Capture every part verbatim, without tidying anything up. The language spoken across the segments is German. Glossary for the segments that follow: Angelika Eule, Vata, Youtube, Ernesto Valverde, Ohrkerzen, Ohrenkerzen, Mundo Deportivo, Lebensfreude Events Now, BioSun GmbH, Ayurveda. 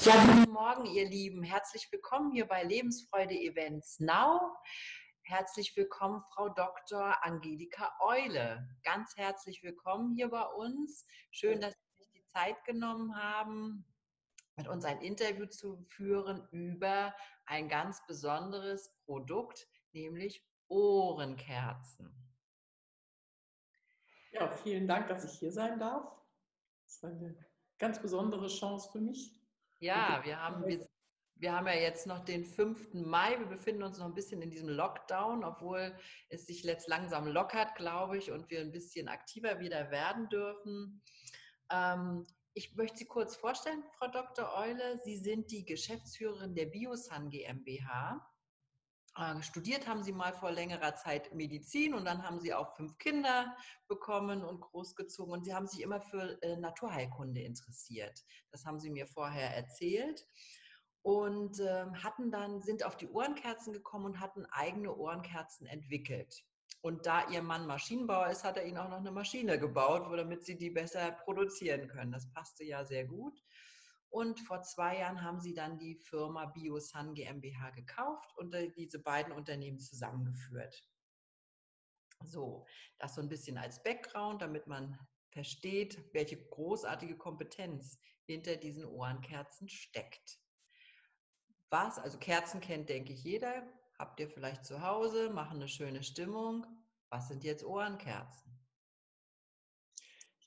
Ja, guten Morgen, ihr Lieben. Herzlich willkommen hier bei Lebensfreude Events Now. Herzlich willkommen, Frau Doktor Angelika Eule. Ganz herzlich willkommen hier bei uns. Schön, dass Sie sich die Zeit genommen haben, mit uns ein Interview zu führen über ein ganz besonderes Produkt, nämlich Ohrenkerzen. Ja, vielen Dank, dass ich hier sein darf. Das ist eine ganz besondere Chance für mich. Ja, wir haben, wir, wir haben ja jetzt noch den fünften Mai. Wir befinden uns noch ein bisschen in diesem Lockdown, obwohl es sich jetzt langsam lockert, glaube ich, und wir ein bisschen aktiver wieder werden dürfen. Ähm, Ich möchte Sie kurz vorstellen, Frau Doktor Eule. Sie sind die Geschäftsführerin der BioSun GmbH. Studiert haben Sie mal vor längerer Zeit Medizin und dann haben Sie auch fünf Kinder bekommen und großgezogen. Und Sie haben sich immer für Naturheilkunde interessiert. Das haben Sie mir vorher erzählt. Und hatten dann, sind auf die Ohrenkerzen gekommen und hatten eigene Ohrenkerzen entwickelt. Und da Ihr Mann Maschinenbauer ist, hat er Ihnen auch noch eine Maschine gebaut, damit Sie die besser produzieren können. Das passte ja sehr gut. Und vor zwei Jahren haben Sie dann die Firma BioSun GmbH gekauft und diese beiden Unternehmen zusammengeführt. So, das so ein bisschen als Background, damit man versteht, welche großartige Kompetenz hinter diesen Ohrenkerzen steckt. Was, also Kerzen kennt, denke ich, jeder. Habt ihr vielleicht zu Hause, machen eine schöne Stimmung. Was sind jetzt Ohrenkerzen?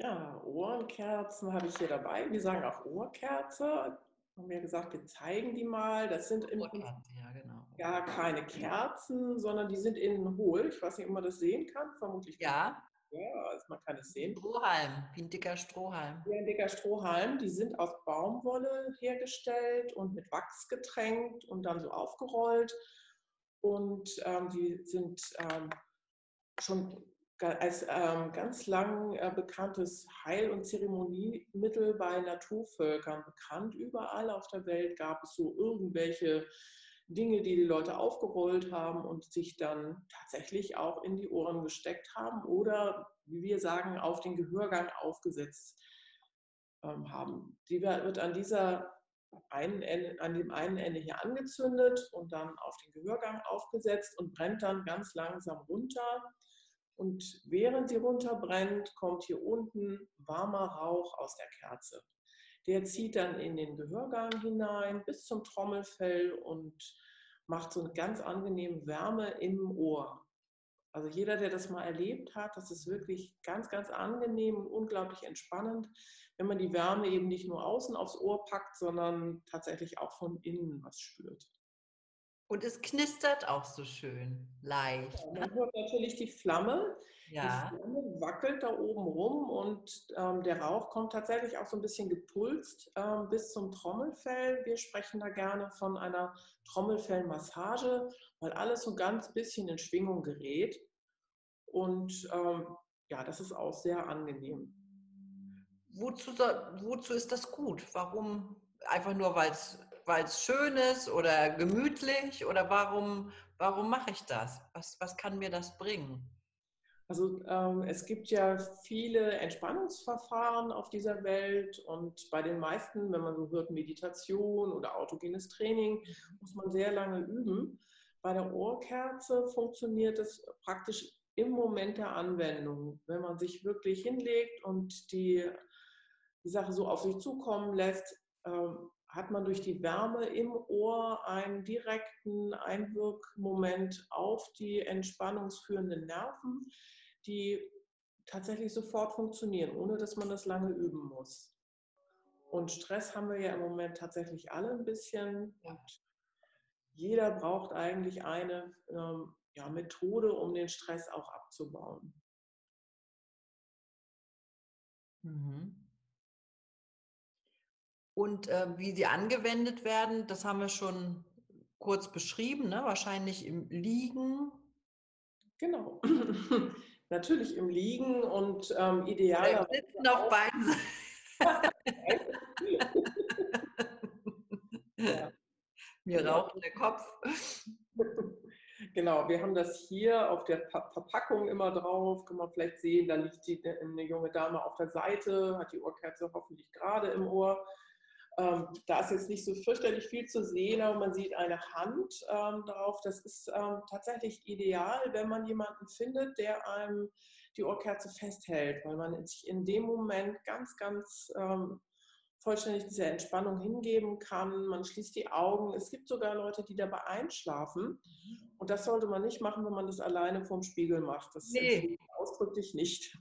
Ja, Ohrenkerzen habe ich hier dabei. Wir sagen auch Ohrkerze. Haben wir gesagt, wir zeigen die mal. Das sind im Ohrkerzen, ja, genau. Gar keine Kerzen, sondern die sind innen hohl. Ich weiß nicht, ob man das sehen kann. Vermutlich. Ja. Ja, also man kann es sehen. Strohhalm, wie ein dicker Strohhalm. Wie ein dicker Strohhalm. Die sind aus Baumwolle hergestellt und mit Wachs getränkt und dann so aufgerollt. Und ähm, die sind ähm, schon als ähm, ganz lang äh, bekanntes Heil- und Zeremoniemittel bei Naturvölkern bekannt. Überall auf der Welt gab es so irgendwelche Dinge, die die Leute aufgerollt haben und sich dann tatsächlich auch in die Ohren gesteckt haben oder, wie wir sagen, auf den Gehörgang aufgesetzt ähm, haben. Die wird an dieser Einen Ende, an dem einen Ende hier angezündet und dann auf den Gehörgang aufgesetzt und brennt dann ganz langsam runter. Und während sie runterbrennt, kommt hier unten warmer Rauch aus der Kerze. Der zieht dann in den Gehörgang hinein bis zum Trommelfell und macht so eine ganz angenehme Wärme im Ohr. Also jeder, der das mal erlebt hat, das ist wirklich ganz, ganz angenehm und unglaublich entspannend, wenn man die Wärme eben nicht nur außen aufs Ohr packt, sondern tatsächlich auch von innen was spürt. Und es knistert auch so schön, leicht. Ja, man hört natürlich die Flamme. Ja. Die Flamme wackelt da oben rum und ähm, der Rauch kommt tatsächlich auch so ein bisschen gepulst ähm, bis zum Trommelfell. Wir sprechen da gerne von einer Trommelfellmassage, weil alles so ganz bisschen in Schwingung gerät. Und ähm, ja, das ist auch sehr angenehm. Wozu, wozu ist das gut? Warum? Einfach nur, weil es weil es schön ist oder gemütlich oder warum, warum mache ich das? Was, was kann mir das bringen? Also ähm, es gibt ja viele Entspannungsverfahren auf dieser Welt und bei den meisten, wenn man so hört, Meditation oder autogenes Training, muss man sehr lange üben. Bei der Ohrkerze funktioniert es praktisch im Moment der Anwendung, wenn man sich wirklich hinlegt und die, die Sache so auf sich zukommen lässt, ähm, hat man durch die Wärme im Ohr einen direkten Einwirkmoment auf die entspannungsführenden Nerven, die tatsächlich sofort funktionieren, ohne dass man das lange üben muss. Und Stress haben wir ja im Moment tatsächlich alle ein bisschen. Und jeder braucht eigentlich eine ähm, ja, Methode, um den Stress auch abzubauen. Mhm. Und äh, wie sie angewendet werden, das haben wir schon kurz beschrieben, ne? Wahrscheinlich im Liegen. Genau, natürlich im Liegen und ähm, idealerweise. Wir sitzen auf Beinen. Mir raucht der Kopf. Genau, wir haben das hier auf der Verpackung immer drauf, kann man vielleicht sehen, da liegt die, eine junge Dame auf der Seite, hat die Ohrkerze hoffentlich gerade im Ohr. Ähm, da ist jetzt nicht so fürchterlich viel zu sehen, aber man sieht eine Hand ähm, drauf. Das ist ähm, tatsächlich ideal, wenn man jemanden findet, der einem die Ohrkerze festhält, weil man sich in dem Moment ganz, ganz ähm, vollständig dieser Entspannung hingeben kann. Man schließt die Augen. Es gibt sogar Leute, die dabei einschlafen. Und das sollte man nicht machen, wenn man das alleine vorm Spiegel macht. Das nee. Ausdrücklich nicht.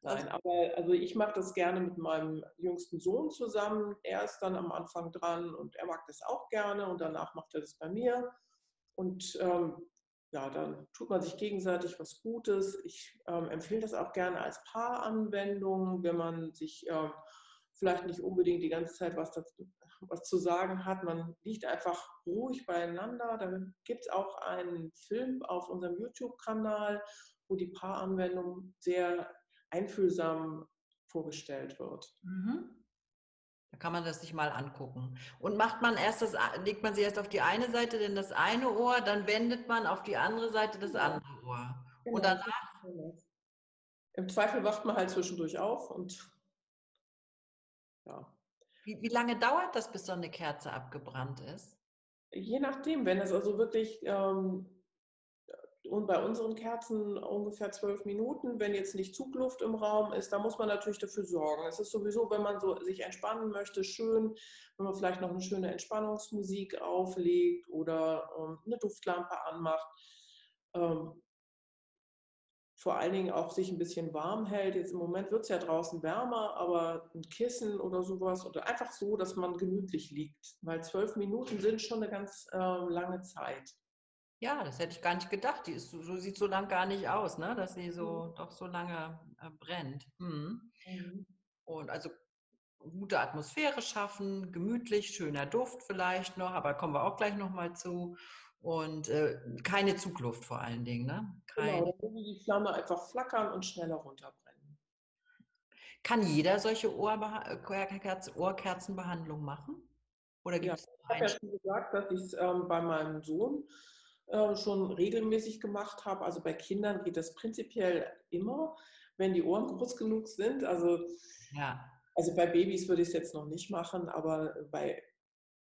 Nein, aber also ich mache das gerne mit meinem jüngsten Sohn zusammen. Er ist dann am Anfang dran und er mag das auch gerne und danach macht er das bei mir. Und ähm, ja, dann tut man sich gegenseitig was Gutes. Ich ähm, empfehle das auch gerne als Paaranwendung, wenn man sich ähm, vielleicht nicht unbedingt die ganze Zeit was, dazu, was zu sagen hat. Man liegt einfach ruhig beieinander. Da gibt es auch einen Film auf unserem YouTube-Kanal, wo die Paaranwendung sehr einfühlsam vorgestellt wird. Mhm. Da kann man das sich mal angucken. Und macht man erst das, legt man sie erst auf die eine Seite, denn das eine Ohr, dann wendet man auf die andere Seite das andere Ohr. Genau. Und danach? Im Zweifel wacht man halt zwischendurch auf und ja. Wie, wie lange dauert das, bis so eine Kerze abgebrannt ist? Je nachdem, wenn es also wirklich ähm, und bei unseren Kerzen ungefähr zwölf Minuten, wenn jetzt nicht Zugluft im Raum ist, da muss man natürlich dafür sorgen. Es ist sowieso, wenn man so sich entspannen möchte, schön, wenn man vielleicht noch eine schöne Entspannungsmusik auflegt oder ähm, eine Duftlampe anmacht. Ähm, vor allen Dingen auch sich ein bisschen warm hält. Jetzt im Moment wird es ja draußen wärmer, aber ein Kissen oder sowas oder einfach so, dass man gemütlich liegt. Weil zwölf Minuten sind schon eine ganz äh, lange Zeit. Ja, das hätte ich gar nicht gedacht. Die ist, so, so sieht so lang gar nicht aus, ne? Dass sie so mhm. doch so lange äh, brennt. Mhm. Mhm. Und also gute Atmosphäre schaffen, gemütlich, schöner Duft vielleicht noch, aber kommen wir auch gleich nochmal zu. Und äh, keine Zugluft vor allen Dingen, ne? Kein... Genau, dann die Flamme einfach flackern und schneller runterbrennen. Kann jeder solche Ohrkerzen, Ohrkerzenbehandlung machen? Oder gibt ja, es ich habe ja schon gesagt, dass ich es ähm, bei meinem Sohn schon regelmäßig gemacht habe. Also bei Kindern geht das prinzipiell immer, wenn die Ohren groß genug sind. Also, ja. also bei Babys würde ich es jetzt noch nicht machen, aber bei,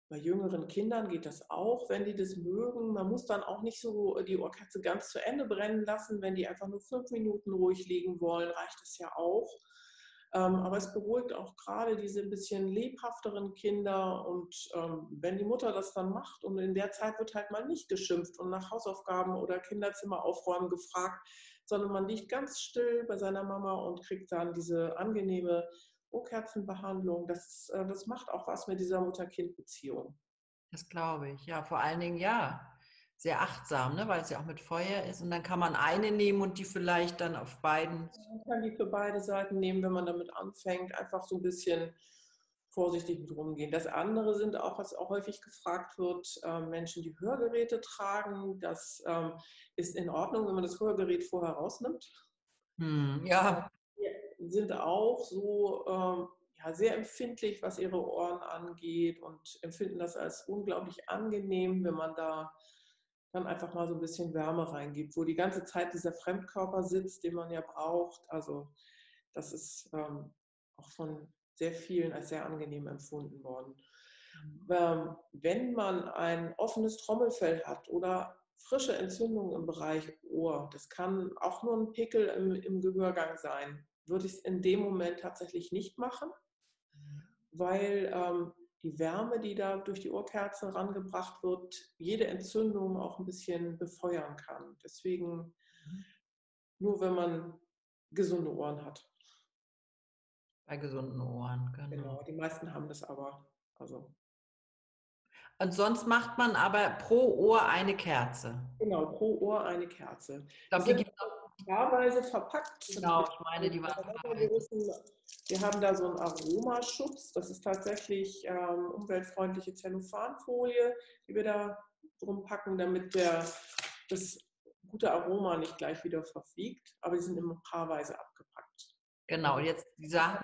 bei jüngeren Kindern geht das auch, wenn die das mögen. Man muss dann auch nicht so die Ohrkerze ganz zu Ende brennen lassen. Wenn die einfach nur fünf Minuten ruhig liegen wollen, reicht das ja auch. Ähm, aber es beruhigt auch gerade diese ein bisschen lebhafteren Kinder und ähm, wenn die Mutter das dann macht und in der Zeit wird halt mal nicht geschimpft und nach Hausaufgaben oder Kinderzimmer aufräumen gefragt, sondern man liegt ganz still bei seiner Mama und kriegt dann diese angenehme Ohrkerzenbehandlung. Das, äh, das macht auch was mit dieser Mutter-Kind-Beziehung. Das glaube ich, ja, vor allen Dingen ja. Sehr achtsam, ne? Weil es ja auch mit Feuer ist. Und dann kann man eine nehmen und die vielleicht dann auf beiden... Man kann die für beide Seiten nehmen, wenn man damit anfängt. Einfach so ein bisschen vorsichtig mit rumgehen. Das andere sind auch, was auch häufig gefragt wird, äh, Menschen, die Hörgeräte tragen. Das ähm, ist in Ordnung, wenn man das Hörgerät vorher rausnimmt. Hm, ja. Die sind auch so ähm, ja, sehr empfindlich, was ihre Ohren angeht und empfinden das als unglaublich angenehm, wenn man da... dann einfach mal so ein bisschen Wärme reingibt, wo die ganze Zeit dieser Fremdkörper sitzt, den man ja braucht. Also das ist ähm, auch von sehr vielen als sehr angenehm empfunden worden. Ähm, wenn man ein offenes Trommelfell hat oder frische Entzündungen im Bereich Ohr, das kann auch nur ein Pickel im, im Gehörgang sein, würde ich es in dem Moment tatsächlich nicht machen, weil... Ähm, die Wärme, die da durch die Ohrkerze rangebracht wird, jede Entzündung auch ein bisschen befeuern kann. Deswegen nur, wenn man gesunde Ohren hat. Bei gesunden Ohren, genau. Genau, die meisten haben das aber. Also. Und sonst macht man aber pro Ohr eine Kerze. Genau, pro Ohr eine Kerze. Ich glaube, die gibt auch paarweise verpackt. Genau, ich meine, die waren Wir haben da so einen Aromaschutz, das ist tatsächlich ähm, umweltfreundliche Zellophanfolie, die wir da drum packen, damit der, das gute Aroma nicht gleich wieder verfliegt, aber die sind immer paarweise abgepackt. Genau, jetzt die Sachen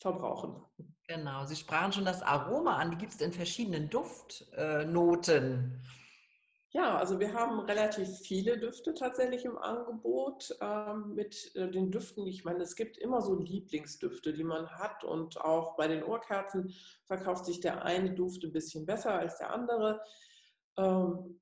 verbrauchen. Genau, Sie sprachen schon das Aroma an, die gibt es in verschiedenen Duftnoten. Äh, Ja, also wir haben relativ viele Düfte tatsächlich im Angebot ähm, mit äh, den Düften. Ich meine, es gibt immer so Lieblingsdüfte, die man hat, und auch bei den Ohrkerzen verkauft sich der eine Duft ein bisschen besser als der andere. Ähm,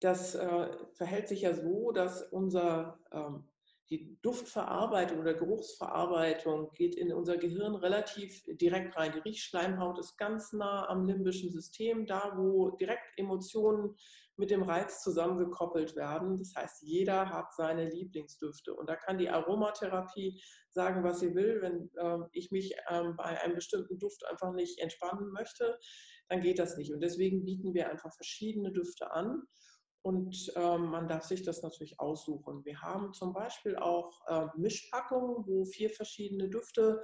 das äh, verhält sich ja so, dass unser, ähm, die Duftverarbeitung oder Geruchsverarbeitung geht in unser Gehirn relativ direkt rein. Die Riechschleimhaut ist ganz nah am limbischen System, da wo direkt Emotionen mit dem Reiz zusammengekoppelt werden. Das heißt, jeder hat seine Lieblingsdüfte. Und da kann die Aromatherapie sagen, was sie will. Wenn äh, ich mich ähm, bei einem bestimmten Duft einfach nicht entspannen möchte, dann geht das nicht. Und deswegen bieten wir einfach verschiedene Düfte an. Und ähm, man darf sich das natürlich aussuchen. Wir haben zum Beispiel auch äh, Mischpackungen, wo vier verschiedene Düfte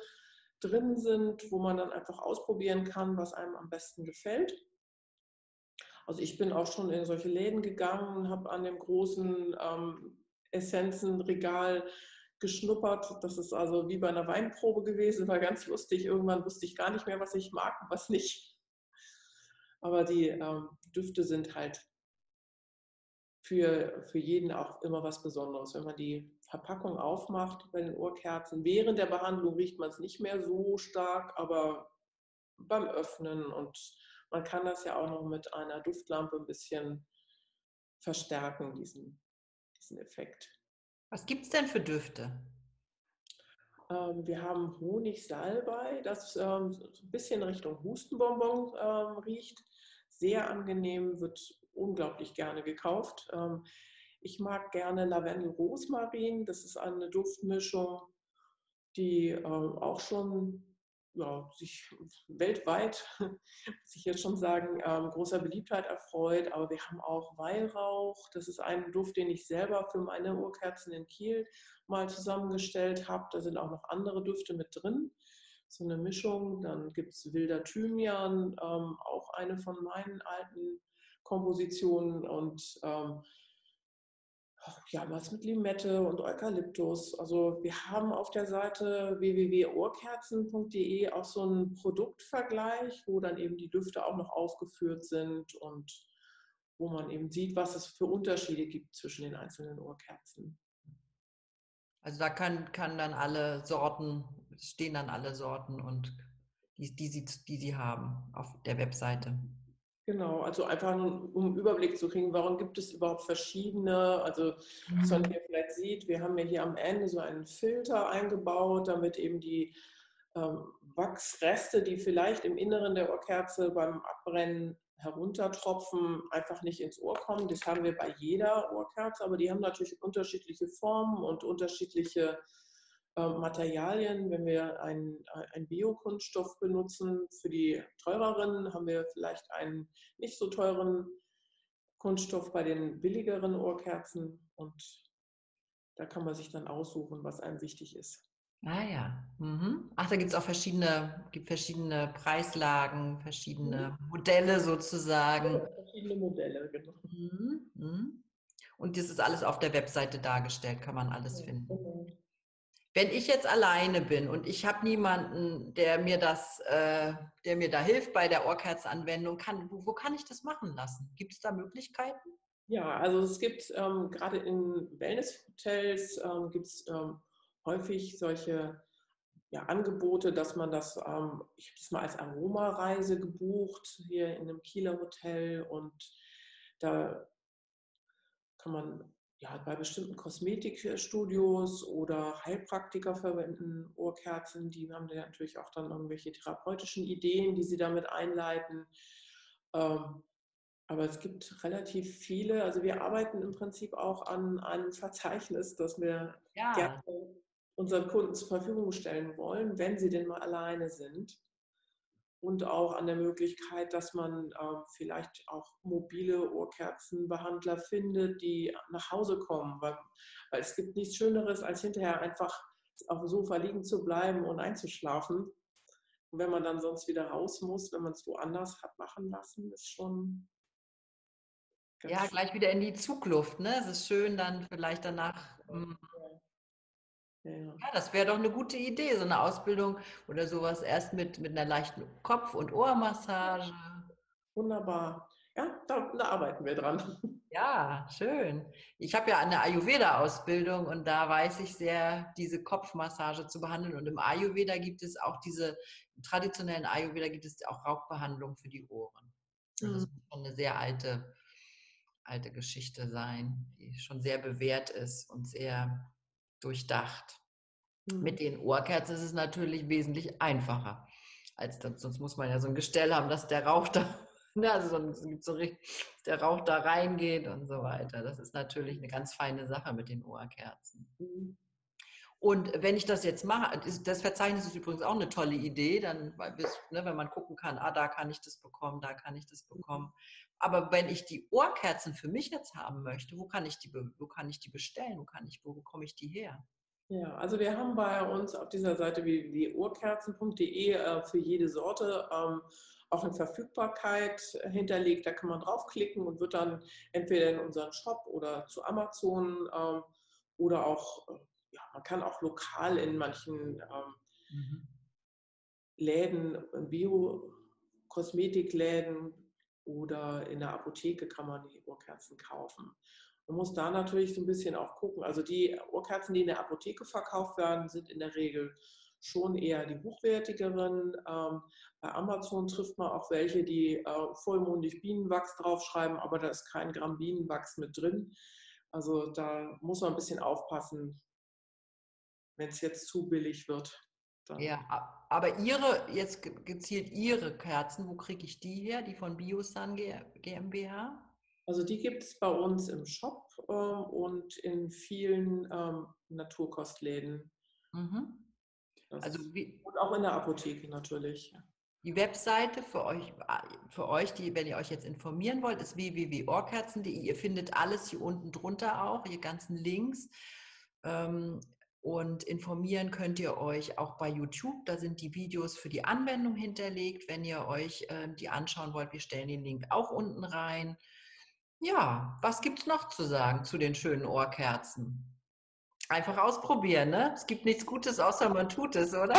drin sind, wo man dann einfach ausprobieren kann, was einem am besten gefällt. Also ich bin auch schon in solche Läden gegangen und habe an dem großen ähm, Essenzenregal geschnuppert. Das ist also wie bei einer Weinprobe gewesen, war ganz lustig. Irgendwann wusste ich gar nicht mehr, was ich mag und was nicht. Aber die ähm, Düfte sind halt Für, für jeden auch immer was Besonderes. Wenn man die Verpackung aufmacht bei den Ohrkerzen, während der Behandlung riecht man es nicht mehr so stark, aber beim Öffnen, und man kann das ja auch noch mit einer Duftlampe ein bisschen verstärken, diesen, diesen Effekt. Was gibt es denn für Düfte? Ähm, wir haben Honigsalbei, das ähm, so ein bisschen Richtung Hustenbonbon ähm, riecht. Sehr angenehm, wird unglaublich gerne gekauft. Ich mag gerne Lavendel-Rosmarin. Das ist eine Duftmischung, die auch schon ja, sich weltweit, muss ich jetzt schon sagen, großer Beliebtheit erfreut. Aber wir haben auch Weihrauch. Das ist ein Duft, den ich selber für meine Ohrkerzen in Kiel mal zusammengestellt habe. Da sind auch noch andere Düfte mit drin. So eine Mischung. Dann gibt es wilder Thymian, auch eine von meinen alten Kompositionen, und ähm, ja, was mit Limette und Eukalyptus. Also wir haben auf der Seite w w w punkt ohrkerzen punkt de auch so einen Produktvergleich, wo dann eben die Düfte auch noch aufgeführt sind und wo man eben sieht, was es für Unterschiede gibt zwischen den einzelnen Ohrkerzen. Also da kann, kann dann alle Sorten, stehen dann alle Sorten und die, die, sie, die sie haben auf der Webseite. Genau, also einfach nur, um einen Überblick zu kriegen, warum gibt es überhaupt verschiedene, also was man hier vielleicht sieht, wir haben ja hier am Ende so einen Filter eingebaut, damit eben die ähm, Wachsreste, die vielleicht im Inneren der Ohrkerze beim Abbrennen heruntertropfen, einfach nicht ins Ohr kommen. Das haben wir bei jeder Ohrkerze, aber die haben natürlich unterschiedliche Formen und unterschiedliche Materialien. Wenn wir einen Biokunststoff benutzen, für die teureren haben wir vielleicht einen nicht so teuren Kunststoff bei den billigeren Ohrkerzen, und da kann man sich dann aussuchen, was einem wichtig ist. Ah ja. Mhm. Ach, da gibt es auch verschiedene, gibt verschiedene Preislagen, verschiedene mhm. Modelle sozusagen. Ja, verschiedene Modelle, genau. Mhm. Mhm. Und das ist alles auf der Webseite dargestellt, kann man alles ja. finden. Mhm. Wenn ich jetzt alleine bin und ich habe niemanden, der mir das, äh, der mir da hilft bei der Ohrkerzanwendung, kann, wo, wo kann ich das machen lassen? Gibt es da Möglichkeiten? Ja, also es gibt ähm, gerade in Wellnesshotels ähm, gibt es ähm, häufig solche ja, Angebote, dass man das, ähm, ich habe das mal als Aromareise gebucht hier in einem Kieler Hotel, und da kann man ja, bei bestimmten Kosmetikstudios oder Heilpraktiker verwenden Ohrkerzen, die haben ja natürlich auch dann irgendwelche therapeutischen Ideen, die sie damit einleiten. Aber es gibt relativ viele, also wir arbeiten im Prinzip auch an einem Verzeichnis, das wir ja. gerne unseren Kunden zur Verfügung stellen wollen, wenn sie denn mal alleine sind. Und auch an der Möglichkeit, dass man äh, vielleicht auch mobile Ohrkerzenbehandler findet, die nach Hause kommen. Weil, weil es gibt nichts Schöneres, als hinterher einfach auf dem Sofa liegen zu bleiben und einzuschlafen. Und wenn man dann sonst wieder raus muss, wenn man es woanders hat machen lassen, ist schon... Ja, schön. Gleich wieder in die Zugluft. Ne? Es ist schön, dann vielleicht danach... Ähm Ja, das wäre doch eine gute Idee, so eine Ausbildung oder sowas erst mit, mit einer leichten Kopf- und Ohrmassage. Wunderbar. ja, da, da arbeiten wir dran. Ja, schön. Ich habe ja eine Ayurveda-Ausbildung und da weiß ich sehr, diese Kopfmassage zu behandeln. Und im Ayurveda gibt es auch diese, im traditionellen Ayurveda gibt es auch Rauchbehandlung für die Ohren. Das muss schon eine sehr alte, alte Geschichte sein, die schon sehr bewährt ist und sehr durchdacht. Mhm. Mit den Ohrkerzen ist es natürlich wesentlich einfacher. Als das, sonst muss man ja so ein Gestell haben, dass der Rauch da, ne, also so, der Rauch da reingeht und so weiter. Das ist natürlich eine ganz feine Sache mit den Ohrkerzen. Mhm. Und wenn ich das jetzt mache, das Verzeichnis ist übrigens auch eine tolle Idee, dann, ne, wenn man gucken kann, ah, da kann ich das bekommen, da kann ich das bekommen. Aber wenn ich die Ohrkerzen für mich jetzt haben möchte, wo kann ich die, wo kann ich die bestellen, wo, kann ich, wo bekomme ich die her? Ja, also wir haben bei uns auf dieser Seite w w w punkt ohrkerzen punkt de äh, für jede Sorte ähm, auch eine Verfügbarkeit hinterlegt. Da kann man draufklicken und wird dann entweder in unseren Shop oder zu Amazon ähm, oder auch... Ja, man kann auch lokal in manchen ähm, mhm. Läden, Bio-Kosmetikläden oder in der Apotheke kann man die Ohrkerzen kaufen. Man muss da natürlich so ein bisschen auch gucken. Also die Ohrkerzen, die in der Apotheke verkauft werden, sind in der Regel schon eher die hochwertigeren. Ähm, bei Amazon trifft man auch welche, die äh, vollmundig Bienenwachs draufschreiben, aber da ist kein Gramm Bienenwachs mit drin. Also da muss man ein bisschen aufpassen. Wenn es jetzt zu billig wird. Dann ja, aber Ihre, jetzt gezielt Ihre Kerzen, wo kriege ich die her? Die von BioSun GmbH? Also die gibt es bei uns im Shop äh, und in vielen ähm, Naturkostläden. Mhm. Also wie, und auch in der Apotheke natürlich. Die Webseite für euch, für euch die, wenn ihr euch jetzt informieren wollt, ist w w w punkt ohrkerzen punkt de. Ihr findet alles hier unten drunter auch, die ganzen Links. Ähm, Und informieren könnt ihr euch auch bei YouTube. Da sind die Videos für die Anwendung hinterlegt. Wenn ihr euch äh, die anschauen wollt, wir stellen den Link auch unten rein. Ja, was gibt es noch zu sagen zu den schönen Ohrkerzen? Einfach ausprobieren, ne? Es gibt nichts Gutes, außer man tut es, oder?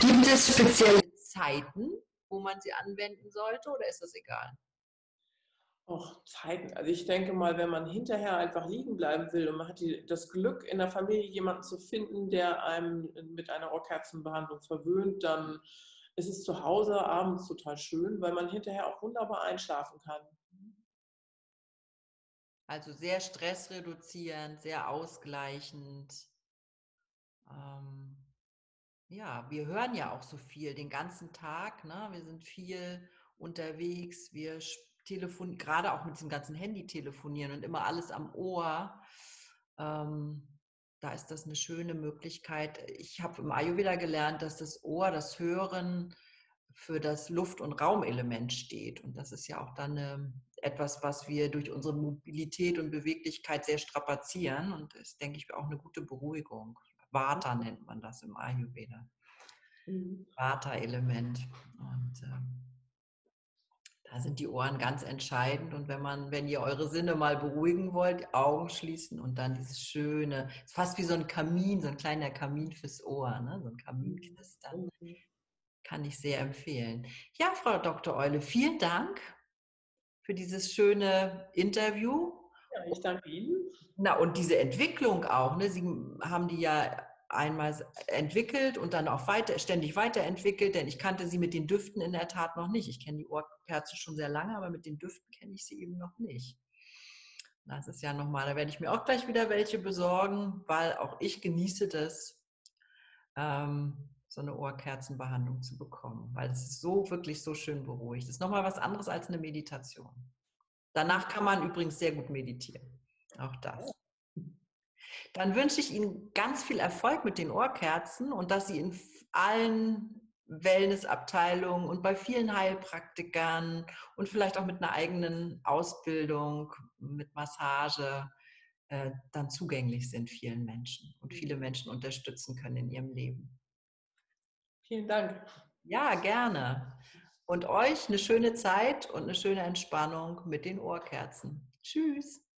Gibt es spezielle Zeiten, wo man sie anwenden sollte, oder ist das egal? Och, Zeiten. Also ich denke mal, wenn man hinterher einfach liegen bleiben will und man hat die, das Glück, in der Familie jemanden zu finden, der einem mit einer Ohrkerzenbehandlung verwöhnt, dann ist es zu Hause abends total schön, weil man hinterher auch wunderbar einschlafen kann. Also sehr stressreduzierend, sehr ausgleichend. Ähm, ja, wir hören ja auch so viel den ganzen Tag, ne? Wir sind viel unterwegs, wir sprechen. Telefon, gerade auch mit diesem ganzen Handy telefonieren und immer alles am Ohr, ähm, da ist das eine schöne Möglichkeit. Ich habe im Ayurveda gelernt, dass das Ohr, das Hören für das Luft- und Raumelement steht. Und das ist ja auch dann eine, etwas, was wir durch unsere Mobilität und Beweglichkeit sehr strapazieren. Und das ist, denke ich, auch eine gute Beruhigung. Vata nennt man das im Ayurveda. Mhm. Vata-Element. Und ähm, da sind die Ohren ganz entscheidend. Und wenn man, wenn ihr eure Sinne mal beruhigen wollt, die Augen schließen und dann dieses schöne, ist fast wie so ein Kamin, so ein kleiner Kamin fürs Ohr, ne? So ein Kaminknistern, kann ich sehr empfehlen. Ja, Frau Doktor Eule, vielen Dank für dieses schöne Interview. Ja, ich danke Ihnen. Na, und diese Entwicklung auch, ne? Sie haben die ja einmal entwickelt und dann auch weiter, ständig weiterentwickelt, denn ich kannte sie mit den Düften in der Tat noch nicht. Ich kenne die Ohrkerzen schon sehr lange, aber mit den Düften kenne ich sie eben noch nicht. Das ist ja nochmal, da werde ich mir auch gleich wieder welche besorgen, weil auch ich genieße das, ähm, so eine Ohrkerzenbehandlung zu bekommen, weil es ist so wirklich so schön beruhigt. Das ist nochmal was anderes als eine Meditation. Danach kann man übrigens sehr gut meditieren. Auch das. Dann wünsche ich Ihnen ganz viel Erfolg mit den Ohrkerzen und dass Sie in allen Wellnessabteilungen und bei vielen Heilpraktikern und vielleicht auch mit einer eigenen Ausbildung, mit Massage, äh, dann zugänglich sind vielen Menschen und viele Menschen unterstützen können in ihrem Leben. Vielen Dank. Ja, gerne. Und euch eine schöne Zeit und eine schöne Entspannung mit den Ohrkerzen. Tschüss.